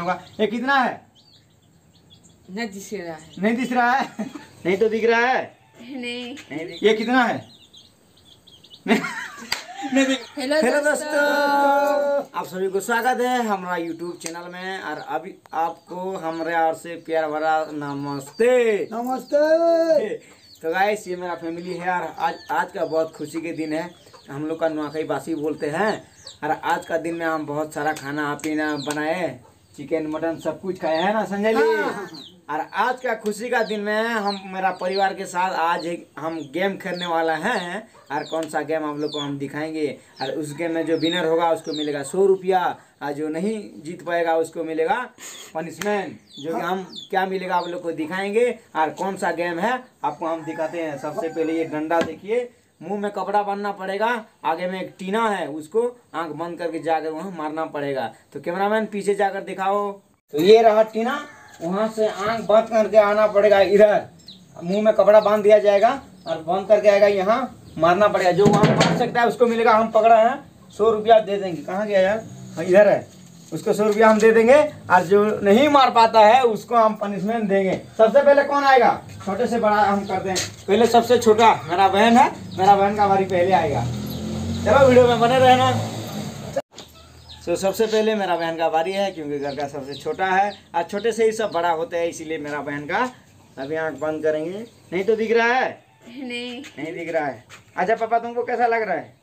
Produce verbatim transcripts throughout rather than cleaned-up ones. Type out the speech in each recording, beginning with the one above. होगा। ये कितना है? नहीं दिख रहा है। नहीं दिख रहा है? नहीं तो दिख रहा है? नहीं, नहीं। ये कितना है? हेलो दोस्तों, आप सभी को स्वागत है हमारा यूट्यूब चैनल में। और अभी आपको हमारे और से प्यार भरा नमस्ते। नमस्ते। तो गाइस ये मेरा फैमिली है और आज आज का बहुत खुशी के दिन है। हम लोग का नुआखाई बासी बोलते हैं। और आज का दिन में हम बहुत सारा खाना पीना बनाए, चिकन मटन सब कुछ खाए है ना संजय जी। और आज का खुशी का दिन में हम मेरा परिवार के साथ आज हम गेम खेलने वाला हैं। और कौन सा गेम आप लोग को हम दिखाएंगे। और उस गेम में जो विनर होगा उसको मिलेगा सौ रुपया। और जो नहीं जीत पाएगा उसको मिलेगा पनिशमेंट, जो कि हम क्या मिलेगा आप लोग को दिखाएंगे। और कौन सा गेम है आपको हम दिखाते हैं। सबसे पहले ये डंडा देखिए, मुंह में कपड़ा बांधना पड़ेगा, आगे में एक टीना है उसको आँख बंद करके जाकर वहाँ मारना पड़ेगा। तो कैमरामैन पीछे जाकर दिखाओ। तो ये रहा टीना, वहाँ से आँख बंद करके आना पड़ेगा इधर, मुंह में कपड़ा बांध दिया जाएगा और बंद करके आएगा यहाँ मारना पड़ेगा। जो वहाँ मार सकता है उसको मिलेगा, हम पकड़ा है सौ रुपया दे देंगे। कहाँ गया यार? इधर है, उसको सौ रुपया हम दे देंगे। और जो नहीं मार पाता है उसको हम पनिशमेंट देंगे। सबसे पहले कौन आएगा? छोटे से बड़ा हम करते हैं, पहले सबसे छोटा मेरा बहन है, मेरा बहन का हमारी पहले आएगा। चलो वीडियो में बने रहना। तो सबसे पहले मेरा बहन का बारी है क्योंकि घर का सबसे छोटा है। आज छोटे से ही सब बड़ा होते हैं, इसीलिए मेरा बहन का। अभी आँख बंद करेंगे। नहीं तो दिख रहा है? नहीं, नहीं दिख रहा है। अच्छा पापा तुमको कैसा लग रहा है?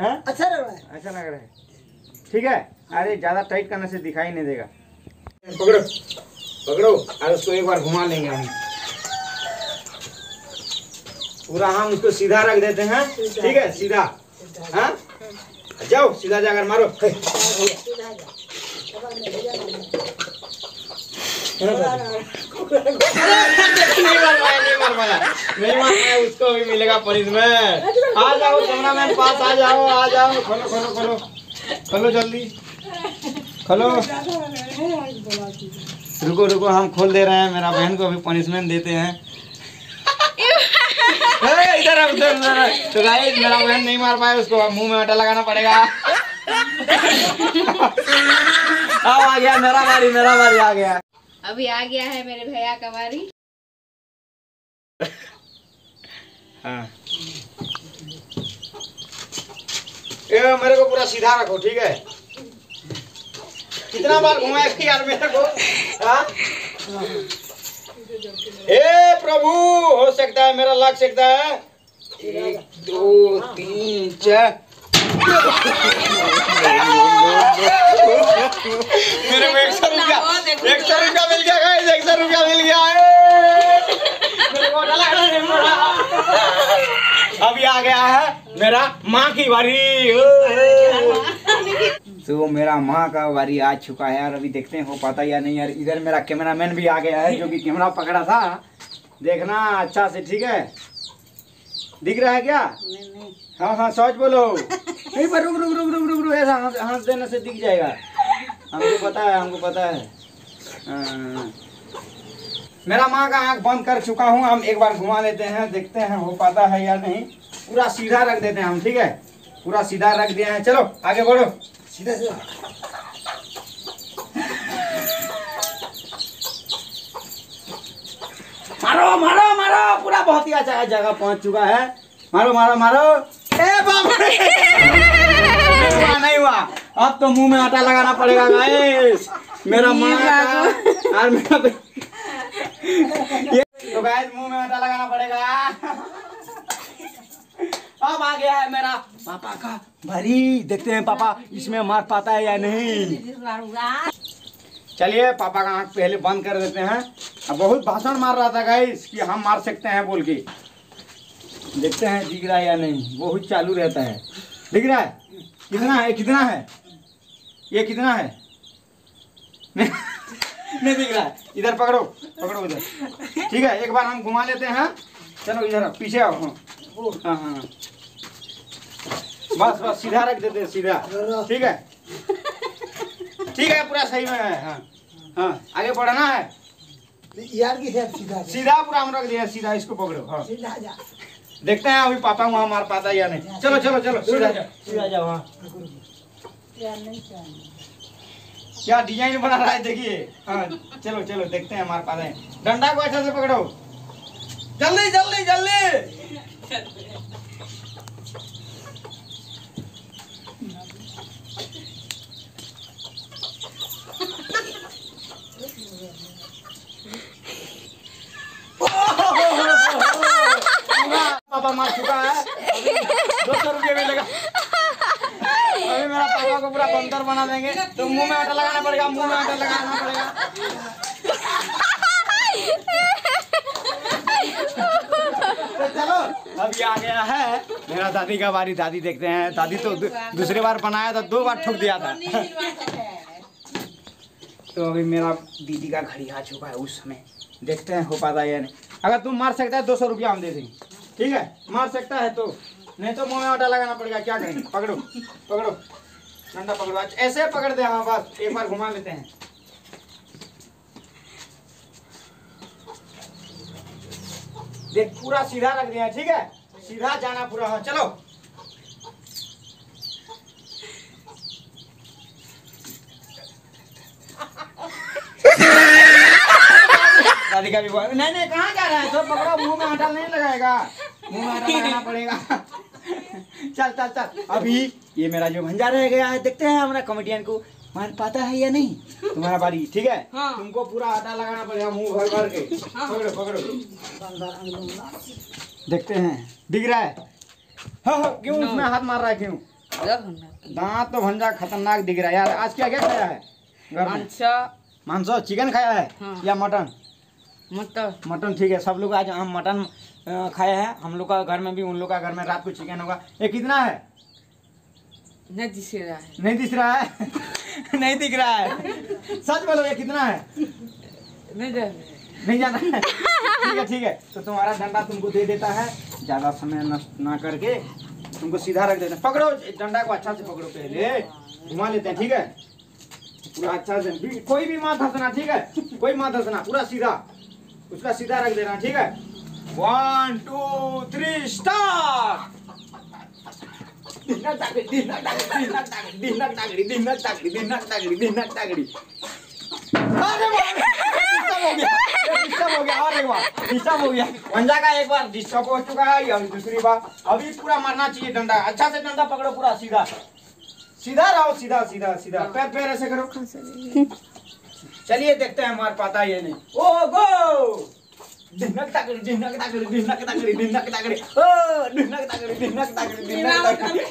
हाँ अच्छा लग रहा है। अच्छा लग रहा है, ठीक है। अरे ज़्यादा टाइट करने से दिखाई नहीं देगा। पकड़ो पकड़ो और उसको एक बार घुमा लेंगे हम पूरा। हम उसको सीधा रख देते हैं, ठीक है, सीधा। हाँ जाओ, सीधा जाकर मारो। नहीं मार पाया उसको भी मिलेगा पनिशमेंट। आ जाओ कैमरामैन पास, आ जाओ आ जाओ। खोलो खोलो खोलो खोलो जल्दी खोलो। रुको रुको हम खोल दे रहे हैं। मेरा बहन को अभी पनिशमेंट देते हैं। इधर उधर उधर। तो गाइस मेरा बहन नहीं मार पाया, उसको मुंह में आटा लगाना पड़ेगा। अब आ गया मेरा बारी, मेरा बारी आ गया। अभी आ गया है मेरे भैया का बारी। हाँ। ए मेरे को पूरा सीधा रखो, ठीक है। कितना बार घुमाएगी यार मेरे को? हाँ ए प्रभु, हो सकता है मेरा लग सकता है। एक दो तीन चार। मेरे को एक सौ रुपया एक सौ रुपया मिल गया गाइस, एक सौ रुपया मिल गया है। अभी आ गया है मेरा माँ की बारी। तो मेरा माँ का बारी आ चुका है। और अभी देखते हैं हो पाता या नहीं। यार इधर मेरा कैमरामैन भी आ गया है, जो कि कैमरा पकड़ा था। देखना अच्छा से, ठीक है। दिख रहा है क्या? नहीं नहीं। हाँ हाँ सोच बोलो। नहीं पर रुक रुक रुक रुक रुक रुक ऐसा हाथ हाथ देने से दिख जाएगा। हमको पता है, हमको पता है। आ, मेरा माँ का आँख बंद कर चुका हूँ। हम एक बार घुमा लेते हैं, देखते हैं हो पाता है या नहीं। पूरा सीधा रख देते हैं हम, ठीक है। पूरा सीधा रख दिया है, चलो आगे बढ़ो। मारो मारो मारो। पूरा बहुत ही अच्छा जगह पहुंच चुका है। मारो मारो मारो। ए बाप रे, नहीं हुआ। अब तो मुंह में आटा लगाना पड़ेगा गाइस। मेरा माँ और मेरा तो गाइस मुंह में आटा लगाना पड़ेगा। अब आ गया है मेरा पापा का भरी। देखते हैं पापा इसमें मार पाता है या नहीं। चलिए पापा का आँख पहले बंद कर देते हैं। अब बहुत भाषण मार रहा था गाइस कि हम मार सकते हैं बोल के। देखते हैं दिख रहा है या नहीं। बहुत चालू रहता है। दिख रहा है? कितना है? कितना है? ये कितना है? नहीं दिख रहा है। इधर पकड़ो पकड़ो उधर, ठीक है। एक बार हम घुमा लेते हैं। चलो इधर पीछे आओ। हाँ हाँ बस बस सीधा रख देते हैं, सीधा, ठीक है ठीक है। पूरा सही में है। हाँ हाँ आगे बढ़ना है यार की है। सीधा सीधा पूरा हम रख दिया, सीधा। इसको पकड़ो। हाँ सीधा जा। देखते हैं अभी पापा वहाँ मार पाता है या नहीं। चलो चलो चलो सीधा जा, सीधा जा। वहाँ क्या डिजाइन बना रहा है देखिए। हाँ चलो चलो देखते हैं हमारे पास है। डंडा को अच्छा से पकड़ो, जल्दी जल्दी जल्दी। पापा मार चुका है, दो सौ रुपये भी लगा। अभी मेरा पापा को पूरा बंदर बना देंगे, तो मुंह में आटा लगाना पड़ेगा, मुंह में आटा लगाना पड़ेगा। तो चलो अभी आ गया है मेरा दादी का बारी। दादी देखते हैं, दादी तो दू, दूसरी बार बनाया था, दो बार ठोक दिया था। तो अभी मेरा दीदी का घड़ी आ चुका है उस समय, देखते हैं हो पाता है या नहीं। अगर तुम मार सकता है दो सौ रुपया हम दे देंगे, ठीक है? मार सकता है तो, नहीं तो मुंह में आटा लगाना पड़ेगा। क्या करेंगे? पकड़ो पकड़ो डंडा पकड़ो, ऐसे पकड़ दे। हाँ बस एक बार घुमा लेते हैं। देख पूरा सीधा रख दिया, ठीक है? सीधा जाना पूरा। हाँ चलो दादी का भी बोल। नहीं नहीं कहाँ जा रहा है? तो पकड़ो, मुंह में आटा नहीं लगाएगा, मुंह में आटा लगाना पड़ेगा। चल चल चल। अभी ये मेरा जो भंजा रह गया है, देखते हैं हमारा कॉमेडियन को मान पाता है या नहीं। तुम्हारा बारी, ठीक है? हाँ। तुमको पूरा आटा लगाना पड़ेगा मुंह भर भर के। पकड़ो पकड़ो, देखते हैं दिख रहा है। हाँ क्यों उसमें हाथ मार रहा है? क्यों दाँत तो भंजा खतरनाक दिख रहा है यार। आज क्या क्या खाया है? मांसो चिकन खाया है या मटन? मटन मटन ठीक है। सब लोग आज हम मटन खाए हैं। हम लोग का घर में भी, उन लोग का घर में रात को चिकन होगा। ये कितना है? नहीं दिख रहा है, नहीं दिख रहा है नहीं दिख रहा है सच बोलो, ये कितना है? नहीं नहीं जाना है। ठीक है ठीक है। तो तुम्हारा डंडा तुमको दे देता है, ज़्यादा समय नष्ट ना करके तुमको सीधा रख देते हैं। पकड़ो डंडा को अच्छा से पकड़ो, पहले घुमा लेते हैं, ठीक है? पूरा अच्छा से, कोई भी माँ धसना, ठीक है? कोई माँ धसना, पूरा सीधा उसका सीधा रख देना, ठीक है? One two three start. पंजा का एक बार डिस्टर्ब हो चुका है, अभी दूसरी बार। अभी पूरा मारना चाहिए डंडा, अच्छा से डंडा पकड़ो, पूरा सीधा सीधा रहो, सीधा सीधा सीधा। पैर पैर ऐसे करो। चलिए देखते हैं हमारे पाता ये नहीं। ओ गो दिनक ताकड़ी दिनक ताकड़ी दिनक ताकड़ी दिनक ताकड़ी ओ दिनक ताकड़ी दिनक ताकड़ी दिनक ताकड़ी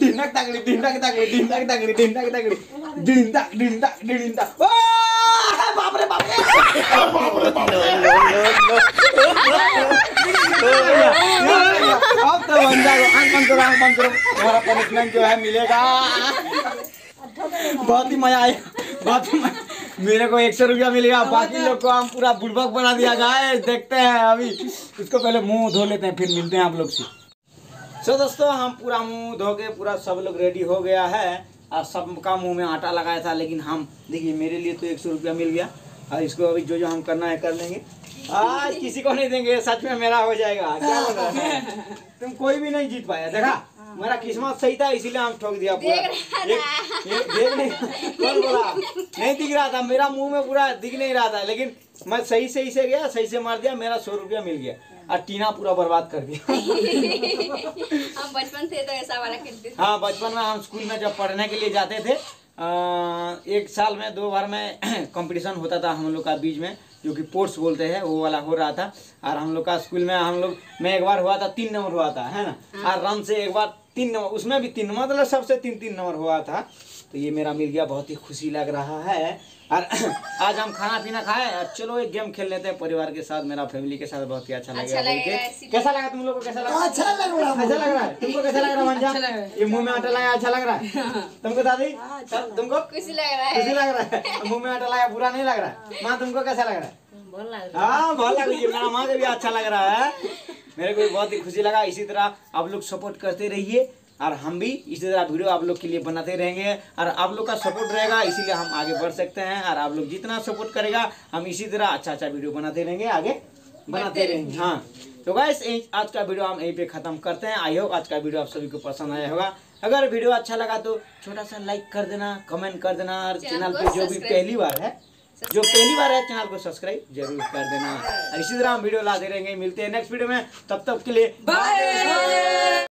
दिनक ताकड़ी दिनक ताकड़ी दिनक ताकड़ी दिनक ताकड़ी दिनदा दिनदा दिनदा। ओ बाप रे बाप रे बाप रे बाप रे। अब तो बन जाओ, आंकन करो आंकन करो, तुम्हारा पनिशमेंट जो है मिलेगा। बहुत ही मजा आया, बहुत ही मजा। मेरे को एक सौ रुपया मिलेगा, बाकी लोग को हम पूरा बुड़बक बना दिया जाए। देखते हैं अभी इसको, पहले मुंह धो लेते हैं, फिर मिलते हैं आप लोग से। सो दोस्तों हम पूरा मुंह धो के पूरा सब लोग रेडी हो गया है, और सबका मुंह में आटा लगाया था, लेकिन हम देखिए मेरे लिए तो एक सौ रुपया मिल गया। और इसको अभी जो जो हम करना है कर लेंगे, आज किसी को नहीं देंगे। सच में मेरा हो जाएगा, क्या बोल रहा है? तुम कोई भी नहीं जीत पाया, देखा? मेरा किस्मत सही था, इसीलिए हम ठोक दिया पूरा। देख नहीं कौन बोला नहीं दिख रहा था, मेरा मुंह में पूरा दिख नहीं रहा था, लेकिन मैं सही सही से गया, सही से मार दिया। मेरा सौ रुपया मिल गया, और टीना पूरा बर्बाद कर दिया। हम बचपन थे तो ऐसा वाला खेलते थे। हाँ बचपन में हम स्कूल में जब पढ़ने के लिए जाते थे, आ, एक साल में दो बार में कंपटीशन होता था हम लोग का बीच में, जो कि स्पोर्ट्स बोलते हैं, वो वाला हो रहा था। और हम लोग का स्कूल में हम लोग मैं एक बार हुआ था, तीन नंबर हुआ था, है ना? और रन से एक बार तीन नंबर, उसमें भी तीन नंबर, मतलब सबसे तीन तीन नंबर हुआ था। तो ये मेरा मिल गया, बहुत ही खुशी लग रहा है। और आज हम खाना पीना खाए और चलो एक गेम खेल लेते हैं परिवार के साथ, मेरा फैमिली के साथ। बहुत ही अच्छा लगेगा। कैसा लगा तुम लोग को? कैसा लगा? अच्छा लग रहा है, अच्छा लग रहा है। तुमको कैसा लग रहा है? ये मुंह में आटा लगाया, अच्छा लग रहा है तुमको? दादी तुमको खुशी लग रहा है? खुशी लग रहा है, मुँह में आटा लगाया, बुरा नहीं लग रहा है। माँ तुमको कैसा लग रहा है? हाँ बहुत लग रही है। मेरा माँ को भी अच्छा लग रहा है, मेरे को भी बहुत ही खुशी लगा। इसी तरह आप लोग सपोर्ट करते रहिए, और हम भी इसी तरह वीडियो आप लोग के लिए बनाते रहेंगे। और आप लोग का सपोर्ट रहेगा, इसीलिए हम आगे बढ़ सकते हैं। और आप लोग जितना सपोर्ट करेगा, हम इसी तरह अच्छा अच्छा वीडियो बनाते रहेंगे, आगे बनाते रहेंगे। हाँ तो गाइस आज का वीडियो हम यहीं पे ख़त्म करते हैं। आई होप आज का वीडियो आप सभी को पसंद आया होगा। अगर वीडियो अच्छा लगा तो छोटा सा लाइक कर देना, कमेंट कर देना, और चैनल पे जो भी पहली बार है जो पहली बार है चैनल को सब्सक्राइब जरूर कर देना। और इसी तरह हम वीडियो लाते रहेंगे। मिलते हैं नेक्स्ट वीडियो में, तब तक के लिए बाय।